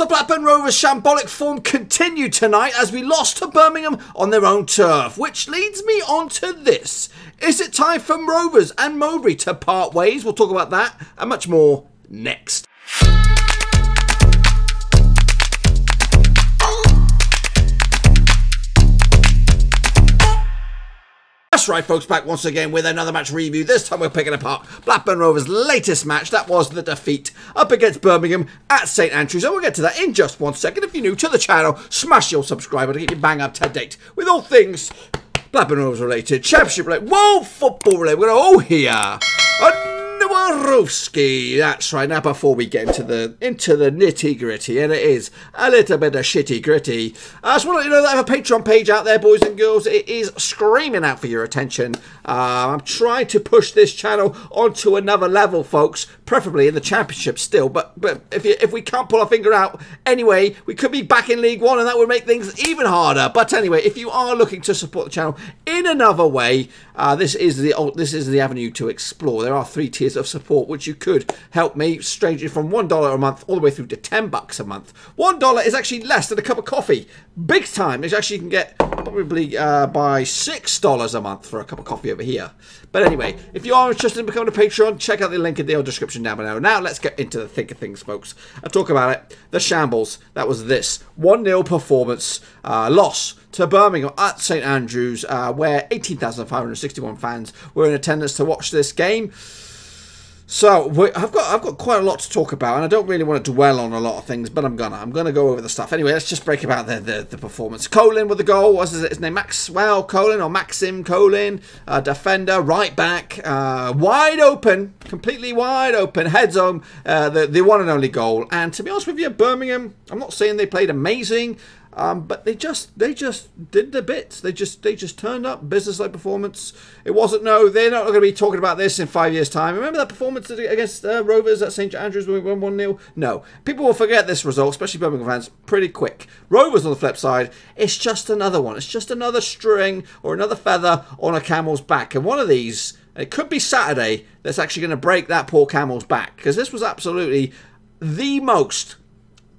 So Blackburn Rovers' shambolic form continued tonight as we lost to Birmingham on their own turf, which leads me on to this. Is it time for Rovers and Mowbray to part ways? We'll talk about that and much more next. That's right, folks, back once again with another match review. This time we're picking apart Blackburn Rovers' latest match. That was the defeat up against Birmingham at St. Andrews, and we'll get to that in just one second. If you're new to the channel, smash your subscribe to get you bang up to date with all things Blackburn Rovers related, championship related, world football related. We're going to all hear Nowarowski. That's right. Now, before we get into the nitty gritty, and it is a little bit of shitty gritty, I just want to let you know that I have a Patreon page out there, boys and girls. It is screaming out for your attention. I'm trying to push this channel onto another level, folks. Preferably in the championship still, but if we can't pull our finger out anyway, we could be back in League One, and that would make things even harder. But anyway, if you are looking to support the channel in another way, this is the avenue to explore. There are three tiers of support which you could help me, strangely, from $1 a month all the way through to $10 a month. $1 is actually less than a cup of coffee, big time. It's actually, you can get probably by $6 a month for a cup of coffee over here. But anyway, if you are interested in becoming a Patreon, check out the link in the description down below. Now let's get into the thick of things, folks, and talk about it. The shambles that was this 1-0 performance, loss to Birmingham at St Andrews, where 18,561 fans were in attendance to watch this game. So I've got quite a lot to talk about, and I don't really want to dwell on a lot of things, but I'm gonna go over the stuff anyway. Let's just break about the performance. Colin with the goal. What's his name? Maxwell Colin or Maxim Colin, defender, right back, wide open, completely wide open, heads on, the one and only goal. And to be honest with you, Birmingham, I'm not saying they played amazing, but they just did the bits. They just turned up, business-like performance. It wasn't, no, they're not going to be talking about this in 5 years' time. Remember that performance against Rovers at St Andrews when we won 1-0? No. People will forget this result, especially Birmingham fans, pretty quick. Rovers on the flip side, it's just another one. It's just another string or another feather on a camel's back. And one of these, it could be Saturday, that's actually going to break that poor camel's back, because this was absolutely the most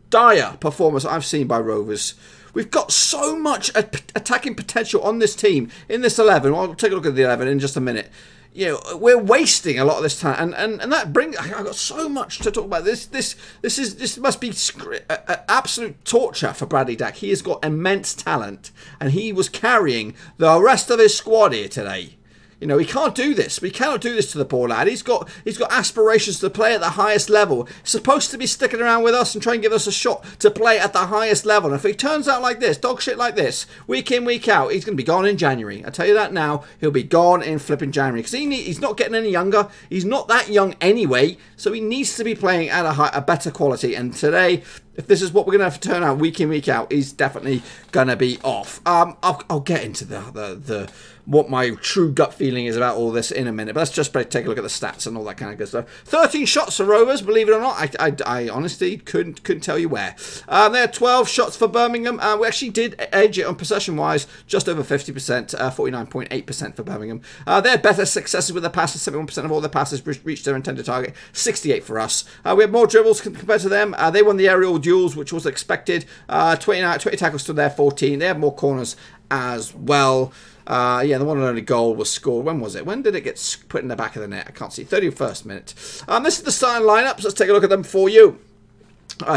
dire performance I've seen by Rovers. We've got so much attacking potential on this team, in this 11. I'll take a look at the 11 in just a minute. You know, we're wasting a lot of this time, and that brings. I've got so much to talk about. This must be absolute torture for Bradley Dack. He has got immense talent, and he was carrying the rest of his squad here today. You know, we can't do this. We cannot do this to the poor lad. He's got aspirations to play at the highest level. He's supposed to be sticking around with us and trying to give us a shot to play at the highest level. And if he turns out like this, dog shit like this, week in, week out, he's going to be gone in January. I tell you that now. He'll be gone in flipping January, because he's not getting any younger. He's not that young anyway, so he needs to be playing at a better quality. And today, if this is what we're going to have to turn out week in, week out, he's definitely going to be off. I'll get into the what my true gut feeling is about all this in a minute. But let's just take a look at the stats and all that kind of good stuff. 13 shots for Rovers, believe it or not. I honestly couldn't tell you where. There are 12 shots for Birmingham. We actually did edge it on possession-wise, just over 50%, 49.8% for Birmingham. Their better successes with the passes, 71% of all the passes reached their intended target, 68 for us. We had more dribbles compared to them. They won the aerial duels, which was expected. 20 tackles to their 14. They had more corners as well. Yeah, the one and only goal was scored. When was it? When did it get put in the back of the net? I can't see. 31st minute. This is the starting lineups. Let's take a look at them for you.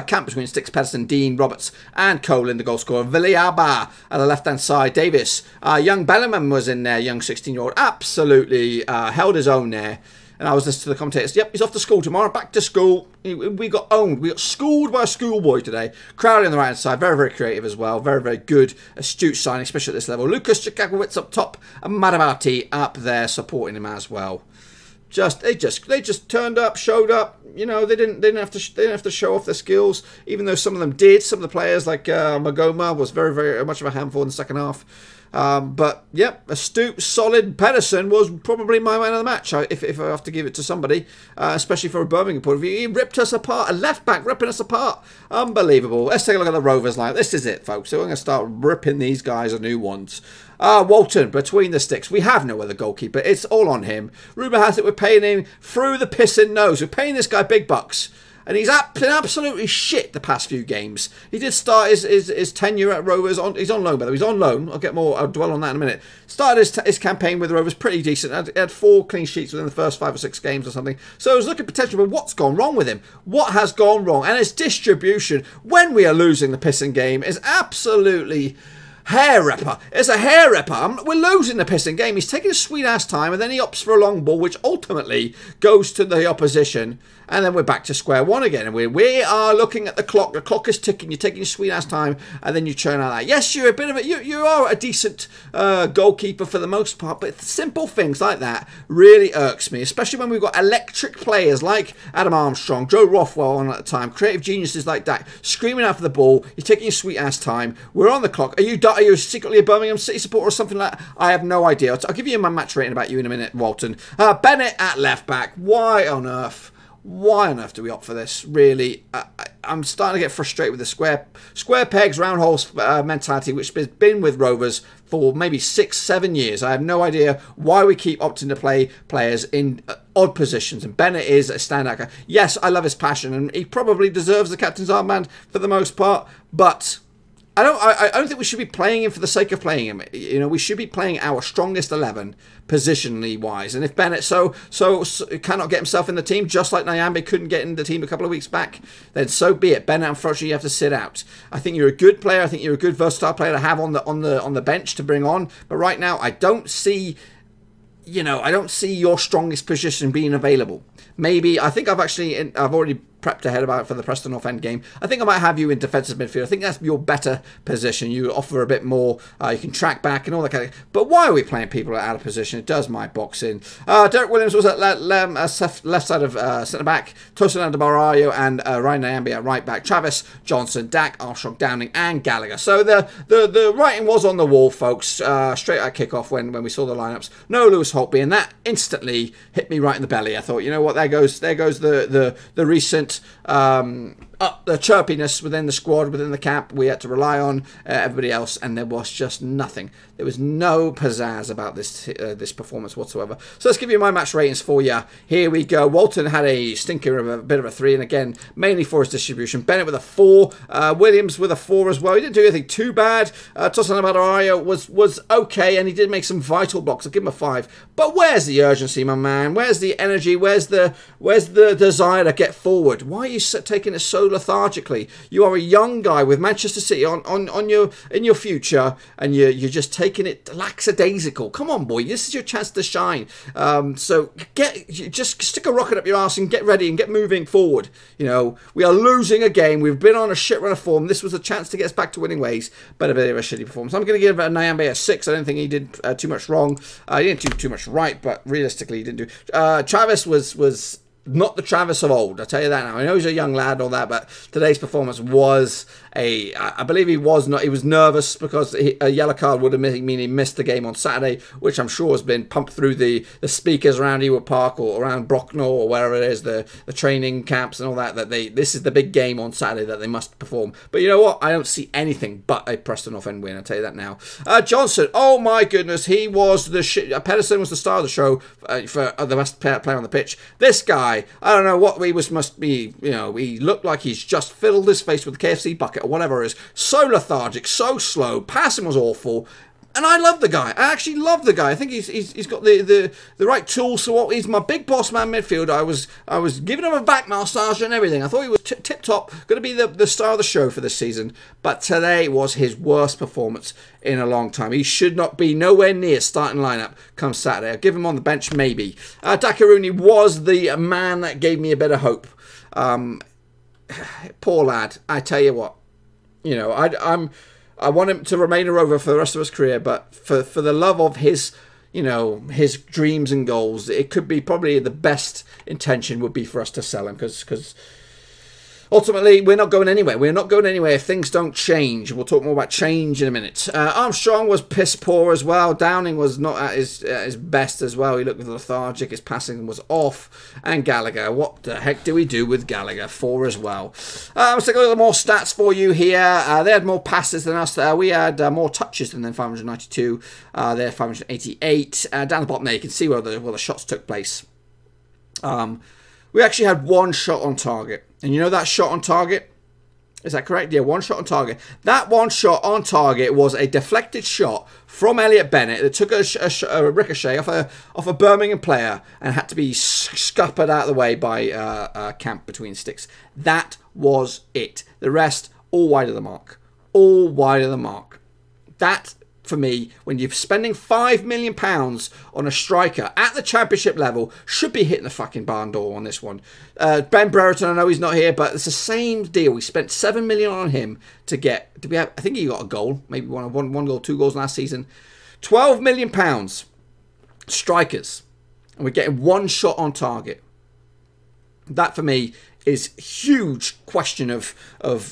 Camp between sticks, Pedersen, Dean, Roberts and Colin, the goal scorer. Villiaba at the left-hand side, Davis. Young Bellingham was in there, young 16-year-old. Absolutely held his own there. And I was listening to the commentators. Yep, he's off to school tomorrow. Back to school. We got owned. We got schooled by a schoolboy today. Crowley on the right-hand side. Very, very creative as well. Very, very good. Astute signing, especially at this level. Lucas Jakubowicz up top. And Madamati up there supporting him as well. They just turned up, showed up. You know, they didn't have to show off their skills, even though some of them did. Some of the players, like Magoma, was very, very much of a handful in the second half. But yep, astute, solid. Pedersen was probably my man of the match, if I have to give it to somebody, especially for a Birmingham point of view. He ripped us apart, a left back ripping us apart, unbelievable. Let's take a look at the Rovers line. This is it, folks. So I'm going to start ripping these guys a new ones. Walton between the sticks. We have no other goalkeeper. It's all on him. Rumour has it we're paying him through the pissing nose. We're paying this guy big bucks. And he's been absolutely shit the past few games. He did start his tenure at Rovers. He's on loan, by the way. He's on loan. I'll dwell on that in a minute. Started his campaign with the Rovers pretty decent. He had 4 clean sheets within the first 5 or 6 games or something. So I was looking at potential, but what's gone wrong with him? What has gone wrong? And his distribution, when we are losing the pissing game, is absolutely... hair-ripper. It's a hair-ripper. We're losing the pissing game. He's taking a sweet-ass time, and then he opts for a long ball, which ultimately goes to the opposition. And then we're back to square one again. And we are looking at the clock. The clock is ticking. You're taking your sweet-ass time, and then you churn out that. Yes, you're a bit of a... You are a decent goalkeeper for the most part, but simple things like that really irks me, especially when we've got electric players like Adam Armstrong, Joe Rothwell on at the time, creative geniuses like Dak, screaming out for the ball. You're taking your sweet-ass time. We're on the clock. Are you secretly a Birmingham City supporter or something like that? I have no idea. I'll give you my match rating about you in a minute, Walton. Bennett at left back. Why on earth? Why on earth do we opt for this? Really, I'm starting to get frustrated with the square pegs, round holes mentality, which has been with Rovers for maybe 6-7 years. I have no idea why we keep opting to play players in odd positions. And Bennett is a standout guy. Yes, I love his passion, and he probably deserves the captain's armband for the most part, but... I don't think we should be playing him for the sake of playing him. You know, we should be playing our strongest 11 positionally wise. And if Bennett so cannot get himself in the team, just like Nyambi couldn't get in the team a couple of weeks back, then so be it. Bennett, unfortunately, you have to sit out. I think you're a good player. I think you're a good versatile player to have on the bench to bring on. But right now, I don't see. You know, I don't see your strongest position being available. Maybe, I think I've already prepped ahead about it for the Preston North End game. I think I might have you in defensive midfield. I think that's your better position. You offer a bit more, you can track back and all that kind of... But why are we playing people out of position? It does my boxing. Derek Williams was at left side of centre-back. Tosin Adebayo and Ryan Nyambi at right-back. Travis Johnson, Dack, Armstrong, Downing and Gallagher. So the writing was on the wall, folks. Straight at kick-off when we saw the lineups. No Lewis Holtby, and that instantly hit me right in the belly. I thought, you know what, there goes the recent the chirpiness within the squad, within the camp. We had to rely on everybody else, and there was just nothing. There was no pizzazz about this performance whatsoever. So let's give you my match ratings for you. Here we go. Walton had a stinker of a bit of a 3, and again, mainly for his distribution. Bennett with a 4, Williams with a 4 as well. He didn't do anything too bad. Tosin Adebayo was okay, and he did make some vital blocks. I'll give him a 5. But where's the urgency, my man? Where's the energy? Where's the desire to get forward? Why are you taking it so lethargically? You are a young guy with Manchester City in your future, and you're just taking it lackadaisical. Come on, boy, this is your chance to shine. So just stick a rocket up your ass and get ready and get moving forward. You know, we are losing a game. We've been on a shit run of form. This was a chance to get us back to winning ways, but a bit of a shitty performance. I'm going to give Nyambi a 6. I don't think he did too much wrong. He didn't do too much right, but realistically, he didn't do. Travis was not the Travis of old, I'll tell you that now. I know he's a young lad and all that, but today's performance was I believe he was nervous because a yellow card would have mean he missed the game on Saturday, which I'm sure has been pumped through the speakers around Ewood Park or around Brocknell or wherever it is, the training camps and all that, this is the big game on Saturday that they must perform. But you know what? I don't see anything but a Preston North End win, I'll tell you that now. Johnson, oh my goodness, he was the shit. Pedersen was the star of the show for the best player on the pitch. This guy, I don't know what he must be, you know, he looked like he's just filled his face with a KFC bucket or whatever it is. So lethargic, so slow. Passing was awful. And I love the guy. I actually love the guy. I think he's got the right tools. So he's my big boss man midfielder. I was giving him a back massage and everything. I thought he was tip top, going to be the star of the show for this season. But today was his worst performance in a long time. He should not be nowhere near starting lineup come Saturday. I'll give him on the bench maybe. Dakaruni was the man that gave me a bit of hope. Poor lad. I tell you what. You know, I want him to remain a Rover for the rest of his career, but for the love of his, you know, his dreams and goals, it could be probably the best intention would be for us to sell him because ultimately we're not going anywhere. We're not going anywhere if things don't change. We'll talk more about change in a minute. Armstrong was piss poor as well. Downing was not at his best as well. He looked lethargic. His passing was off. And Gallagher, what the heck do we do with Gallagher? 4 as well. Let's take a little more stats for you here. They had more passes than us. We had more touches than them, 592. They had 588. Down the bottom there you can see where the shots took place. We actually had one shot on target. And you know that shot on target? Is that correct? Yeah, one shot on target. That one shot on target was a deflected shot from Elliot Bennett that took a ricochet off a Birmingham player and had to be scuppered out of the way by Camp between sticks. That was it. The rest, all wide of the mark. All wide of the mark. That, for me, when you're spending £5 million on a striker at the championship level, should be hitting the fucking barn door on this one. Ben Brereton, I know he's not here, but it's the same deal. We spent £7 million on him to get... Did we have, I think he got a goal. Maybe one goal, two goals last season. £12 million. Strikers. And we're getting one shot on target. That, for me, is huge question of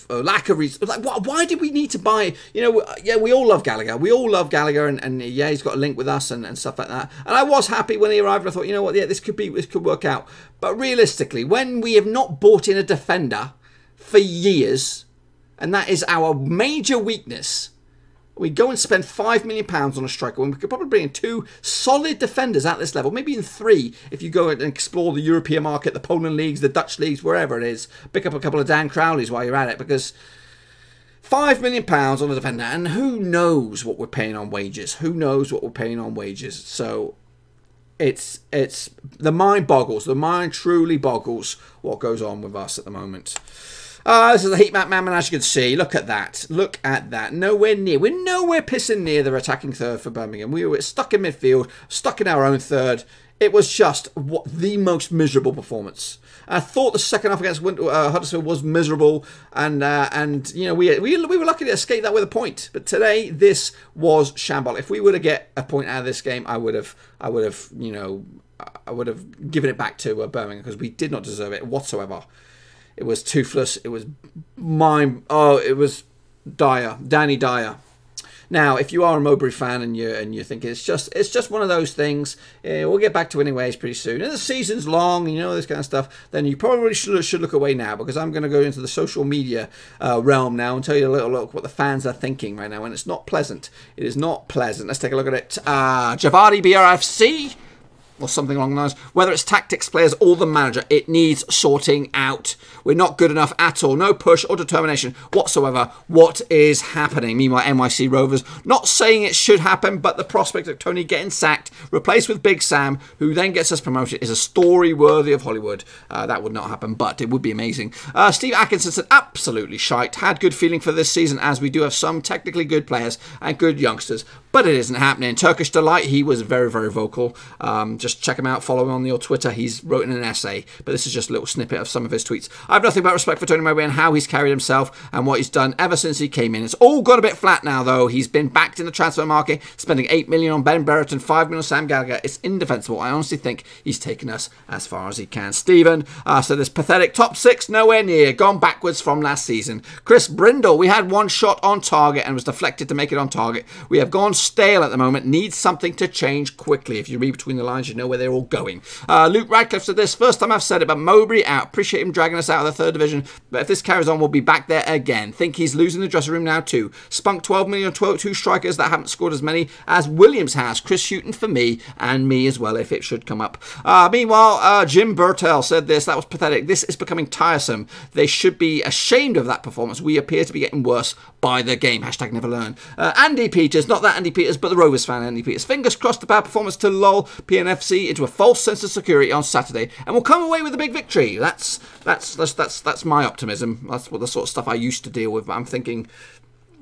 lack of reason. Like, why did we need to buy? You know, yeah, we all love Gallagher. We all love Gallagher, and yeah, he's got a link with us and stuff like that. And I was happy when he arrived. I thought, you know what, yeah, this could work out. But realistically, when we have not bought in a defender for years, and that is our major weakness, we go and spend £5 million on a striker when we could probably bring in two solid defenders at this level. Maybe in three if you go and explore the European market, the Poland leagues, the Dutch leagues, wherever it is. Pick up a couple of Dan Crowleys while you're at it, because £5 million on a defender, and who knows what we're paying on wages. Who knows what we're paying on wages. So it's the mind boggles. The mind truly boggles what goes on with us at the moment. This is the heat map, man, and as you can see, look at that. Look at that. Nowhere near. We're nowhere pissing near their attacking third for Birmingham. We were stuck in midfield, stuck in our own third. It was just the most miserable performance. I thought the second half against Huddersfield was miserable, and you know we were lucky to escape that with a point. But today this was shambolic. If we were to get a point out of this game, I would have you know, I would have given it back to Birmingham, because we did not deserve it whatsoever. It was toothless. It was mime. Oh, it was dire. Danny Dyer. Now, if you are a Mowbray fan and you think it's just one of those things, we'll get back to it anyways pretty soon. And the season's long, you know, this kind of stuff. Then you probably should look away now, because I'm going to go into the social media realm now and tell you a little look what the fans are thinking right now, and it's not pleasant. It is not pleasant. Let's take a look at it. Javardi BRFC. Or something along those lines. Whether it's tactics, players, or the manager, it needs sorting out. We're not good enough at all. No push or determination whatsoever. What is happening? Meanwhile, NYC Rovers, not saying it should happen, but the prospect of Tony getting sacked, replaced with Big Sam, who then gets us promoted, is a story worthy of Hollywood. That would not happen, but it would be amazing. Steve Atkinson said, absolutely shite. Had good feeling for this season, as we do have some technically good players and good youngsters, but it isn't happening. Turkish Delight, he was very, very vocal. Just check him out, follow him on your Twitter. He's written an essay, but this is just a little snippet of some of his tweets. I have nothing but respect for Tony Mowbray and how he's carried himself and what he's done ever since he came in. It's all got a bit flat now, though. He's been backed in the transfer market, spending £8 million on Ben Brereton, £5 million on Sam Gallagher. It's indefensible. I honestly think he's taken us as far as he can. Stephen, so this pathetic top six, nowhere near. Gone backwards from last season. Chris Brindle, we had one shot on target and was deflected to make it on target. We have gone stale at the moment. Needs something to change quickly. If you read between the lines, you know where they're all going. Luke Radcliffe said this, first time I've said it, but Mowbray out. Appreciate him dragging us out of the third division, but if this carries on, we'll be back there again. Think he's losing the dressing room now too. Spunk 12 million, 2 strikers that haven't scored as many as Williams has. Chris Sutton for me, and me as well, if it should come up. Meanwhile, Jim Burtell said this, that was pathetic. This is becoming tiresome. They should be ashamed of that performance. We appear to be getting worse by the game. Hashtag never learn. Andy Peters, not that Andy Peters, but the Rovers fan Andy Peters. Fingers crossed the bad performance to lull PNFC into a false sense of security on Saturday, and we'll come away with a big victory. That's my optimism. That's what the sort of stuff I used to deal with. But I'm thinking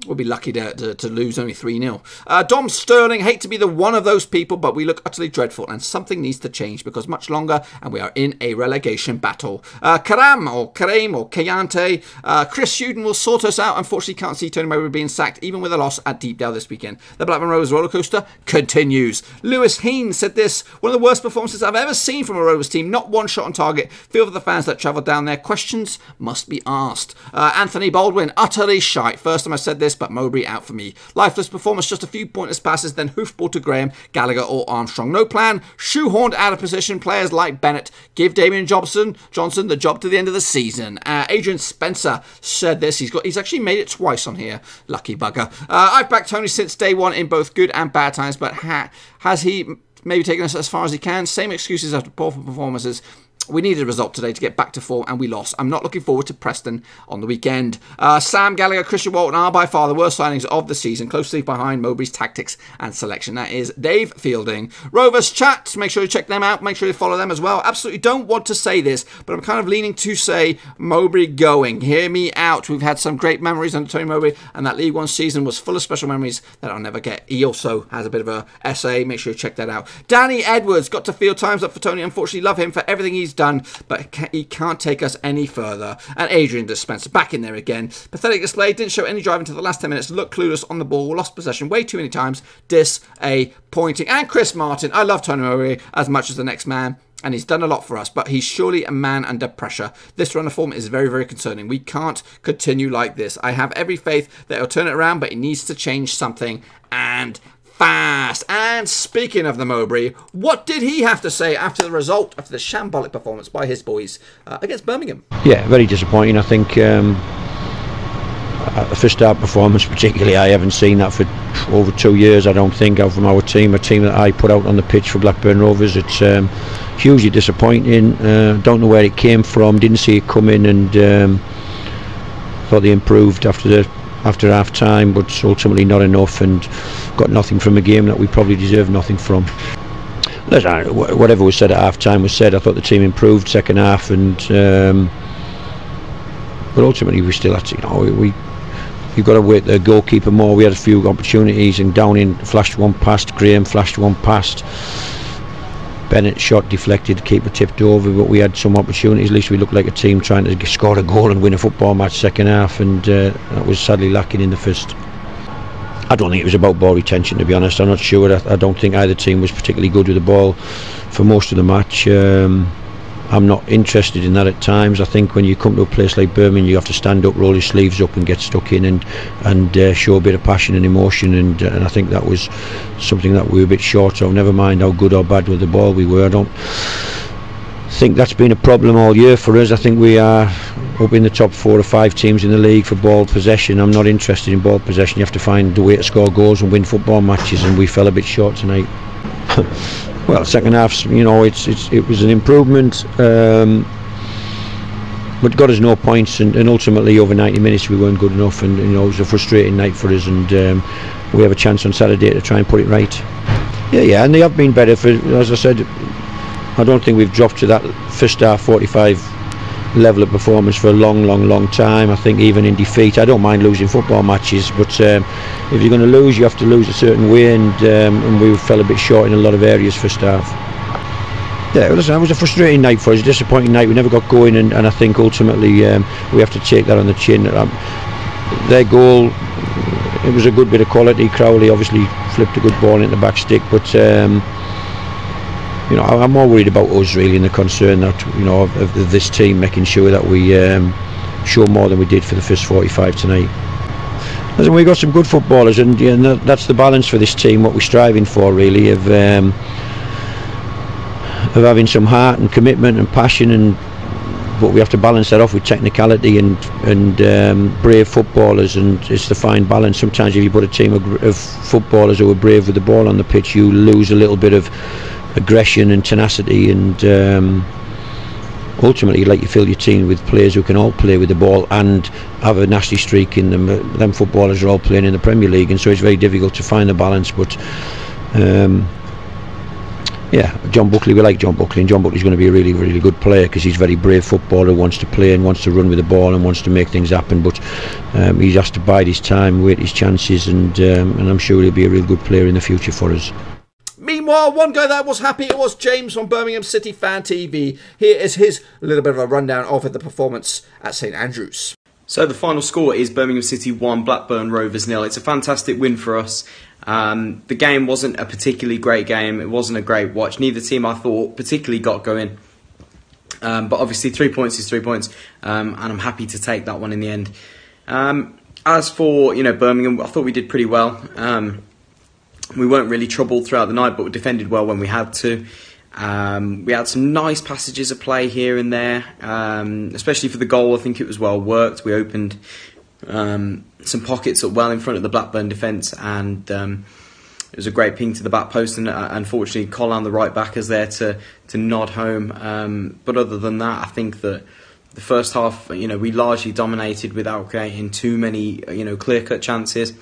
we'll be lucky to lose only 3-0. Dom Sterling, hate to be the one of those people, but we look utterly dreadful, and something needs to change, because much longer and we are in a relegation battle. Karam, or Kareem, or Kayante. Chris Sutton will sort us out. Unfortunately, can't see Tony Mowbray being sacked, even with a loss at Deepdale this weekend. The Blackburn Rovers rollercoaster continues. Lewis Heen said this, one of the worst performances I've ever seen from a Rovers team. Not one shot on target. Feel for the fans that travel down there. Questions must be asked. Anthony Baldwin, utterly shite. First time I said this, but Mowbray out for me. Lifeless performance, just a few pointless passes, then hoofball to Graham, Gallagher or Armstrong. No plan, shoehorned out of position, players like Bennett. Give Damian Johnson the job to the end of the season. Adrian Spencer said this. He's actually made it twice on here. Lucky bugger. I've backed Tony since day one in both good and bad times, but has he maybe taken us as far as he can? Same excuses after poor performances. We needed a result today to get back to form, and we lost. I'm not looking forward to Preston on the weekend. Sam Gallagher, Christian Walton are by far the worst signings of the season, closely behind Mowbray's tactics and selection. That is Dave Fielding. Rovers Chat, make sure you check them out. Make sure you follow them as well. Absolutely don't want to say this, but I'm kind of leaning to say Mowbray going. Hear me out. We've had some great memories under Tony Mowbray, and that League One season was full of special memories that I'll never get. He also has a bit of a essay. Make sure you check that out. Danny Edwards got to field times up for Tony. Unfortunately, love him for everything he's done, but he can't take us any further. And Adrian Dispenser back in there again. Pathetic display. Didn't show any drive until the last 10 minutes. Looked clueless on the ball. Lost possession way too many times. Disappointing. And Chris Martin. I love Tony Mowbray as much as the next man, and he's done a lot for us, but he's surely a man under pressure. This run of form is very, very concerning. We can't continue like this. I have every faith that he'll turn it around, but he needs to change something, and fast. And speaking of the Mowbray, what did he have to say after the result, after the shambolic performance by his boys against Birmingham? Yeah, very disappointing. I think at the first half performance particularly, I haven't seen that for over 2 years, I don't think, from our team, a team that I put out on the pitch for Blackburn Rovers. It's hugely disappointing. Don't know where it came from, didn't see it coming, and thought they improved after half time, but ultimately not enough, and got nothing from a game that we probably deserve nothing from. Listen, whatever was said at half time was said. I thought the team improved second half, and but ultimately we still had to, you know, you've got to work the goalkeeper more. We had a few opportunities, and Downing flashed one past, Graham flashed one past, Bennett shot deflected, keeper tipped over, but we had some opportunities. At least we looked like a team trying to score a goal and win a football match second half, and that was sadly lacking in the first. I don't think it was about ball retention, to be honest. I'm not sure. I don't think either team was particularly good with the ball for most of the match. I'm not interested in that at times. I think when you come to a place like Birmingham, you have to stand up, roll your sleeves up and get stuck in, and show a bit of passion and emotion, and I think that was something that we were a bit short of, never mind how good or bad with the ball we were. I don't think that's been a problem all year for us. I think we are up in the top 4 or 5 teams in the league for ball possession. I'm not interested in ball possession. You have to find a way to score goals and win football matches, and we fell a bit short tonight. Well, second half, you know, it was an improvement, but got us no points, and ultimately over 90 minutes we weren't good enough, and you know, it was a frustrating night for us, and we have a chance on Saturday to try and put it right. Yeah, and they have been better. For, as I said, I don't think we've dropped to that first half 45 level of performance for a long time. I think even in defeat, I don't mind losing football matches, but if you're going to lose, you have to lose a certain way, and we fell a bit short in a lot of areas for staff. Yeah, well, listen, it was a frustrating night for us, a disappointing night. We never got going, and I think ultimately we have to take that on the chin. Their goal, it was a good bit of quality. Crowley obviously flipped a good ball into the back stick, but you know, I'm more worried about us really, and the concern that, you know, of this team, making sure that we show more than we did for the first 45 tonight. Listen, we've got some good footballers, and that's the balance for this team, what we're striving for really, of having some heart and commitment and passion, and but we have to balance that off with technicality and brave footballers, and it's the fine balance. Sometimes if you put a team of footballers who are brave with the ball on the pitch, you lose a little bit of aggression and tenacity, and ultimately you'd like to fill your team with players who can all play with the ball and have a nasty streak in them. Them footballers are all playing in the Premier League, and so it's very difficult to find the balance, but yeah, John Buckley, we like John Buckley, and John Buckley's going to be a really, really good player because he's a very brave footballer, wants to play and wants to run with the ball and wants to make things happen, but he has to bide his time, wait his chances, and I'm sure he'll be a real good player in the future for us. Meanwhile, one guy that was happy, it was James from Birmingham City Fan TV. Here is his little bit of a rundown of the performance at St. Andrews. So the final score is Birmingham City 1, Blackburn Rovers 0. It's a fantastic win for us. The game wasn't a particularly great game. It wasn't a great watch. Neither team, I thought, particularly got going. But obviously 3 points is 3 points, and I'm happy to take that one in the end. As for, you know, Birmingham, I thought we did pretty well. We weren't really troubled throughout the night, but we defended well when we had to. We had some nice passages of play here and there, especially for the goal. I think it was well worked. We opened some pockets up well in front of the Blackburn defence, and It was a great ping to the back post, and unfortunately Colin, the right back, is there to nod home. But other than that, I think that the first half, we largely dominated without creating too many, clear-cut chances.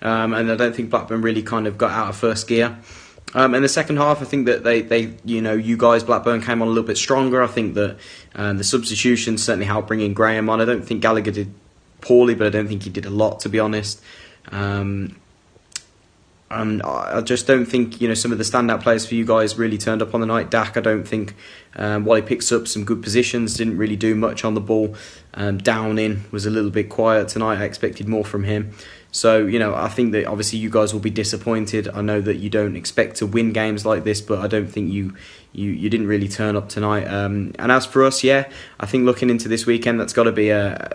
And I don't think Blackburn really kind of got out of first gear. In the second half, I think that Blackburn came on a little bit stronger. I think that the substitutions certainly helped bringing Graham on. I don't think Gallagher did poorly, but I don't think he did a lot, to be honest. And I just don't think some of the standout players for you guys really turned up on the night. Dack, I don't think, while he picks up some good positions, didn't really do much on the ball. Downing was a little bit quiet tonight. I expected more from him. So, I think that obviously you guys will be disappointed. I know that you don't expect to win games like this, but I don't think you didn't really turn up tonight. And as for us, I think looking into this weekend, that's got to be a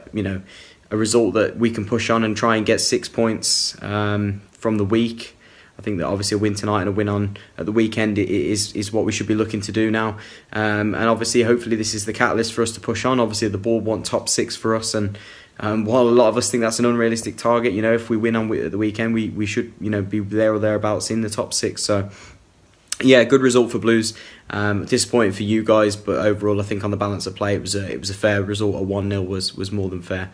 result that we can push on and try and get 6 points from the week. I think that obviously a win tonight and a win on at the weekend is what we should be looking to do now. And obviously, hopefully, this is the catalyst for us to push on. Obviously, the board want top six for us, and while a lot of us think that's an unrealistic target, if we win on at the weekend, we should be there or thereabouts in the top six. So, good result for Blues. Disappointing for you guys, but overall, I think on the balance of play, it was a fair result. A 1-0 was more than fair.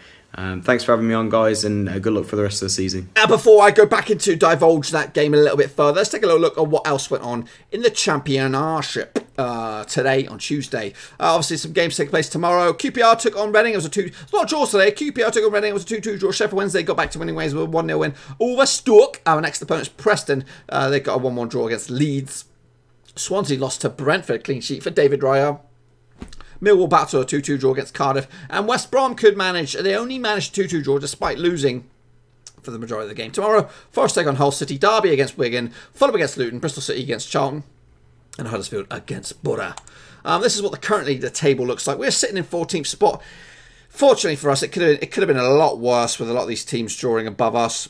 Thanks for having me on, guys, and good luck for the rest of the season. Now, before I go back into divulge that game a little bit further, let's take a little look at what else went on in the Championship today on Tuesday. Obviously, some games take place tomorrow. QPR took on Reading. It was a 2-2. It's not a draw today. QPR took on Reading. It was a 2-2 draw. Sheffield Wednesday got back to winning ways with a 1-0 win over Stoke. Our next opponent's Preston. They got a 1-1 draw against Leeds. Swansea lost to Brentford. Clean sheet for David Raya. Millwall battled to a 2-2 draw against Cardiff, and West Brom could manage. They only managed a 2-2 draw despite losing for the majority of the game. Tomorrow, Forest take on Hull City, Derby against Wigan, Fulham against Luton, Bristol City against Charlton, and Huddersfield against Borough. This is what currently the table looks like. We're sitting in 14th spot. Fortunately for us, it could have been a lot worse with a lot of these teams drawing above us.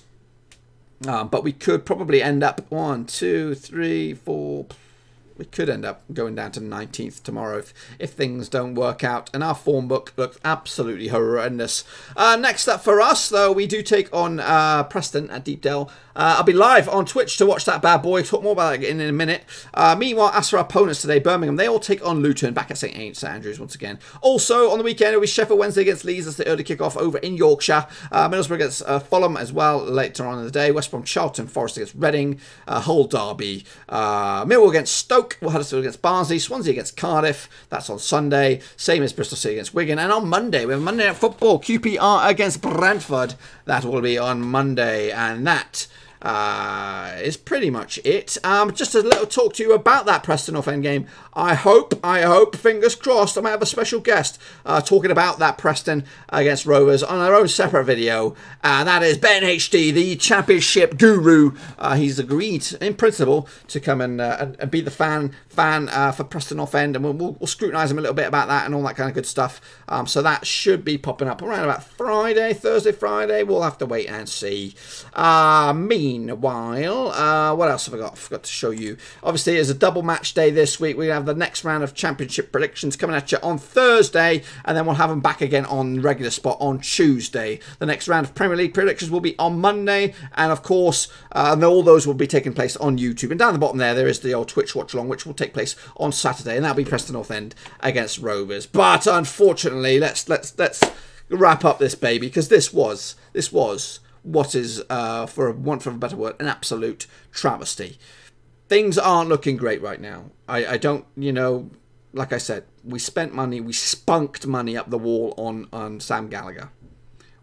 But we could probably end up 1, 2, 3, 4. We could end up going down to 19th tomorrow if things don't work out. And our form book looks absolutely horrendous. Next up for us, though, we do take on Preston at Deepdale. I'll be live on Twitch to watch that bad boy. Talk more about that in a minute. Meanwhile, as for our opponents today, Birmingham, they all take on Luton back at St. Andrews once again. Also, on the weekend, it'll be Sheffield Wednesday against Leeds. That's the early kickoff over in Yorkshire. Middlesbrough against Fulham as well later on in the day. West Brom, Charlton, Forest against Reading, Hull, Derby, Millwall against Stoke. Huddersfield against Barnsley, Swansea against Cardiff. That's on Sunday. Same as Bristol City against Wigan. And on Monday, we have Monday Night Football. QPR against Brentford. That will be on Monday. And that is pretty much it. Just a little talk to you about that Preston North End game. I hope, fingers crossed, I might have a special guest talking about that Preston against Rovers on our own separate video. And that is Ben HD, the Championship guru. He's agreed, in principle, to come and be the fan for Preston North End. And we'll scrutinise him a little bit about that and all that kind of good stuff. So that should be popping up around about Thursday, Friday. We'll have to wait and see. Meanwhile, what else have I got? I forgot to show you. Obviously, it's a double match day this week. We have the next round of Championship predictions coming at you on Thursday, and then we'll have them back again on regular spot on Tuesday. The next round of Premier League predictions will be on Monday, and of course, all those will be taking place on YouTube. And down the bottom there is the old Twitch watch along, which will take place on Saturday, and that'll be Preston North End against Rovers. But unfortunately, let's wrap up this baby, because this was. What is, for want of a better word, an absolute travesty. Things aren't looking great right now. I don't, like I said, we spent money, we spunked money up the wall on Sam Gallagher.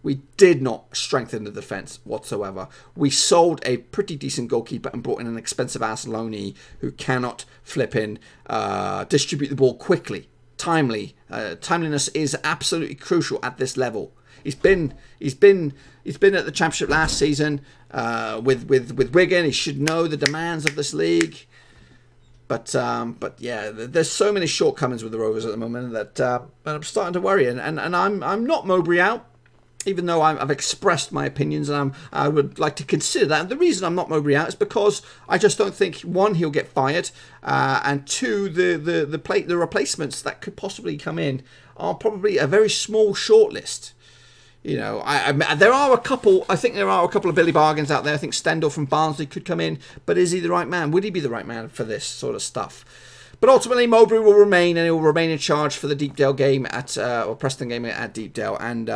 We did not strengthen the defence whatsoever. We sold a pretty decent goalkeeper and brought in an expensive-ass loanee who cannot flip in, distribute the ball quickly, timely. Timeliness is absolutely crucial at this level. He's been at the Championship last season with Wigan. He should know the demands of this league. But yeah, there's so many shortcomings with the Rovers at the moment that I'm starting to worry. And I'm not Mowbray out, even though I've expressed my opinions, and I would like to consider that. And the reason I'm not Mowbray out is because I just don't think, one, he'll get fired, and two, the replacements that could possibly come in are probably a very small shortlist. You know, I think there are a couple of Billy Bargains out there. I think Stendhal from Barnsley could come in, but is he the right man? Would he be the right man for this sort of stuff? But ultimately, Mowbray will remain, and he will remain in charge for the Deepdale game at or Preston game at Deepdale, and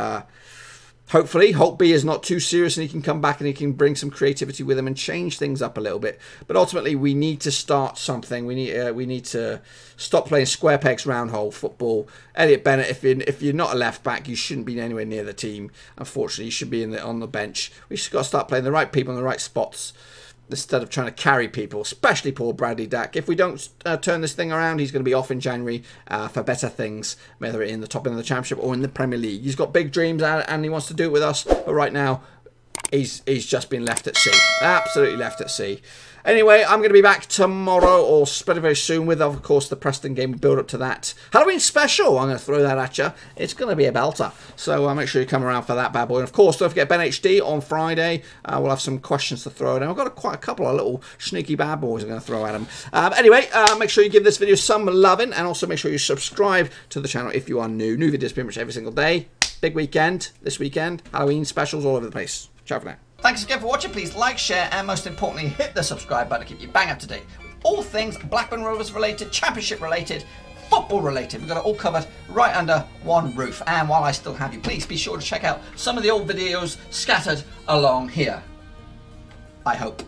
hopefully Holt B is not too serious, and he can come back and he can bring some creativity with him and change things up a little bit. But ultimately, we need to start something. We need to stop playing square pegs round hole football. Elliot Bennett, if you're not a left back, you shouldn't be anywhere near the team. Unfortunately, you should be on the bench. We just got to start playing the right people in the right spots, instead of trying to carry people, especially poor Bradley Dack. If we don't turn this thing around, he's going to be off in January for better things, whether in the top end of the Championship or in the Premier League. He's got big dreams and he wants to do it with us, but right now, he's just been left at sea. Absolutely left at sea. Anyway, I'm going to be back tomorrow, or very soon, with, of course, the Preston game. We build up to that. Halloween special, I'm going to throw that at you. It's going to be a belter. So make sure you come around for that bad boy. And, of course, don't forget Ben HD on Friday. We'll have some questions to throw at him. I've got quite a couple of little sneaky bad boys I'm going to throw at him. Anyway, make sure you give this video some loving, and also make sure you subscribe to the channel if you are new. New videos pretty much every single day. Big weekend this weekend. Halloween specials all over the place. Ciao for now. Thanks again for watching. Please like, share, and most importantly, hit the subscribe button to keep you bang up to date with all things Blackburn Rovers related, Championship related, football related. We've got it all covered right under one roof. And while I still have you, please be sure to check out some of the old videos scattered along here. I hope.